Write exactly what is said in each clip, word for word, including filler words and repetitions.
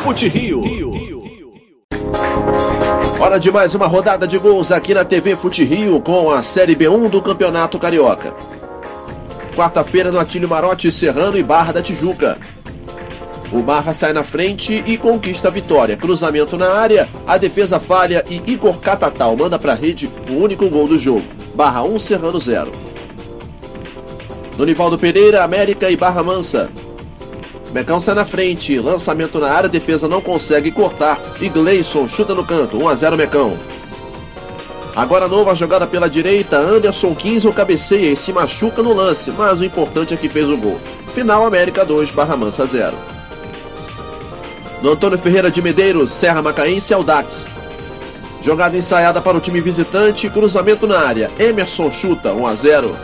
Fute Rio. Hora de mais uma rodada de gols aqui na T V Fute Rio com a Série B um do Campeonato Carioca. Quarta-feira no Atílio Marote, Serrano e Barra da Tijuca. O Barra sai na frente e conquista a vitória. Cruzamento na área, a defesa falha e Igor Catatau manda para a rede o único gol do jogo. Barra um, Serrano zero. Donivaldo Pereira, America e Barra Mansa. Mecão sai na frente, lançamento na área, defesa não consegue cortar e Gleison chuta no canto, um a zero Mecão. Agora nova jogada pela direita, Anderson quinze o cabeceia e se machuca no lance, mas o importante é que fez o gol. Final America dois, Barra Mansa zero. No Antônio Ferreira de Medeiros, Serra Macaense e Audax. Jogada ensaiada para o time visitante, cruzamento na área, Emerson chuta, um a zero.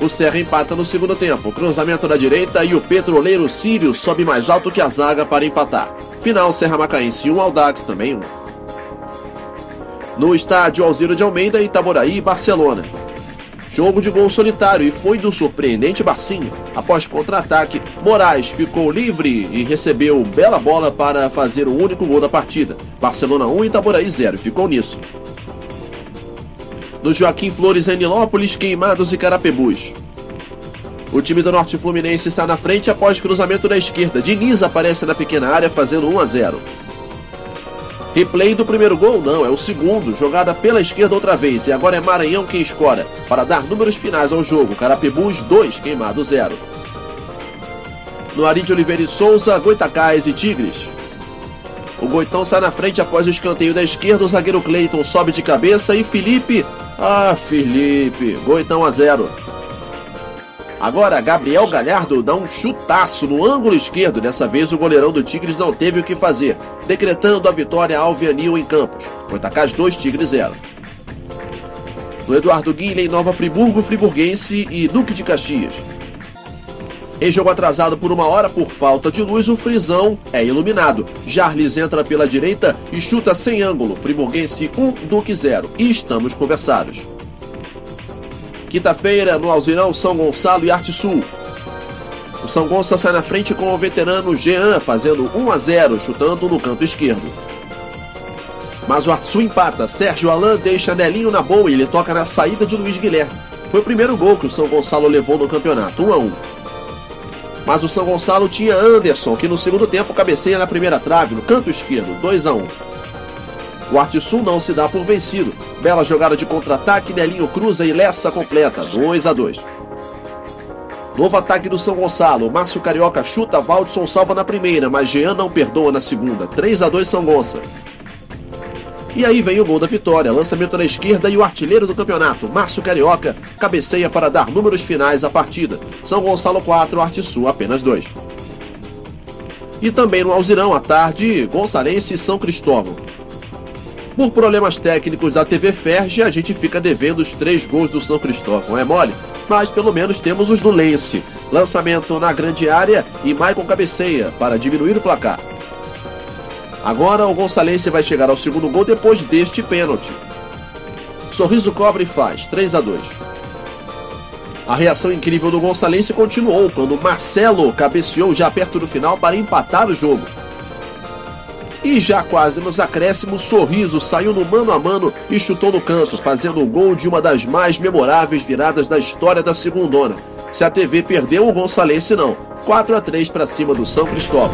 O Serra empata no segundo tempo, cruzamento na direita e o petroleiro Sírio sobe mais alto que a zaga para empatar. Final Serra Macaense um, Audax também um. No estádio Alzira de Almeida, Itaboraí e Barcelona. Jogo de gol solitário e foi do surpreendente Barcinho. Após contra-ataque, Moraes ficou livre e recebeu bela bola para fazer o único gol da partida. Barcelona um, Itaboraí zero, ficou nisso. No Joaquim Flores em Nilópolis, Queimados e Carapebus. O time do Norte Fluminense está na frente após cruzamento da esquerda. Diniz aparece na pequena área fazendo um a zero. Replay do primeiro gol? Não, é o segundo. Jogada pela esquerda outra vez e agora é Maranhão quem escora. Para dar números finais ao jogo, Carapebus dois, Queimados zero. No Ari de Oliveira e Souza, Goitacás e Tigres. O Goitão sai na frente após o escanteio da esquerda, o zagueiro Cleiton sobe de cabeça e Felipe... Ah, Felipe, Goitão a zero. Agora Gabriel Galhardo dá um chutaço no ângulo esquerdo, dessa vez o goleirão do Tigres não teve o que fazer, decretando a vitória ao Alvianil em Campos. Goitacás dois, Tigres zero. No Eduardo Guilherme em Nova Friburgo, Friburguense e Duque de Caxias. Em jogo atrasado por uma hora por falta de luz, o Frisão é iluminado. Jarlis entra pela direita e chuta sem ângulo. Friburguense um, Duque zero. E estamos conversados. Quinta-feira, no Alzirão, São Gonçalo e Artsul. O São Gonçalo sai na frente com o veterano Jean, fazendo um a zero, chutando no canto esquerdo. Mas o Artsul empata. Sérgio Alain deixa Nelinho na boa e ele toca na saída de Luiz Guilherme. Foi o primeiro gol que o São Gonçalo levou no campeonato, um a um. Mas o São Gonçalo tinha Anderson, que no segundo tempo cabeceia na primeira trave, no canto esquerdo, dois a um. O Artsul não se dá por vencido. Bela jogada de contra-ataque, Nelinho cruza e Lessa completa, dois a dois. Novo ataque do São Gonçalo, Márcio Carioca chuta, Valdson salva na primeira, mas Jean não perdoa na segunda, três a dois São Gonçalo. E aí vem o gol da vitória, lançamento na esquerda e o artilheiro do campeonato, Márcio Carioca, cabeceia para dar números finais à partida. São Gonçalo quatro, Artsul apenas dois. E também no Alzirão, à tarde, Gonçalense e São Cristóvão. Por problemas técnicos da T V Ferge, a gente fica devendo os três gols do São Cristóvão, é mole? Mas pelo menos temos os do Lense. Lançamento na grande área e Maicon cabeceia para diminuir o placar. Agora o Gonçalense vai chegar ao segundo gol depois deste pênalti. Sorriso cobre e faz, três a dois. A reação incrível do Gonçalense continuou quando Marcelo cabeceou já perto do final para empatar o jogo. E já quase nos acréscimos, Sorriso saiu no mano a mano e chutou no canto, fazendo o gol de uma das mais memoráveis viradas da história da segundona. Se a T V perdeu, o Gonçalense não. quatro a três para cima do São Cristóvão.